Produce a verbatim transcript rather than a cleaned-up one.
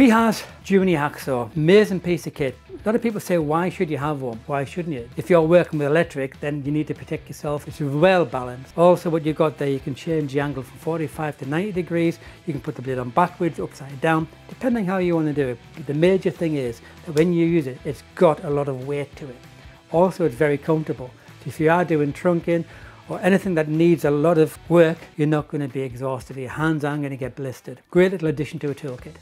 Wiha's junior hacksaw, amazing piece of kit. A lot of people say, why should you have one? Why shouldn't you? If you're working with electric, then you need to protect yourself. It's well balanced. Also what you've got there, you can change the angle from forty-five to ninety degrees. You can put the blade on backwards, upside down, depending how you want to do it. But the major thing is that when you use it, it's got a lot of weight to it. Also, it's very comfortable. So if you are doing trunking or anything that needs a lot of work, you're not going to be exhausted. Your hands aren't going to get blistered. Great little addition to a toolkit.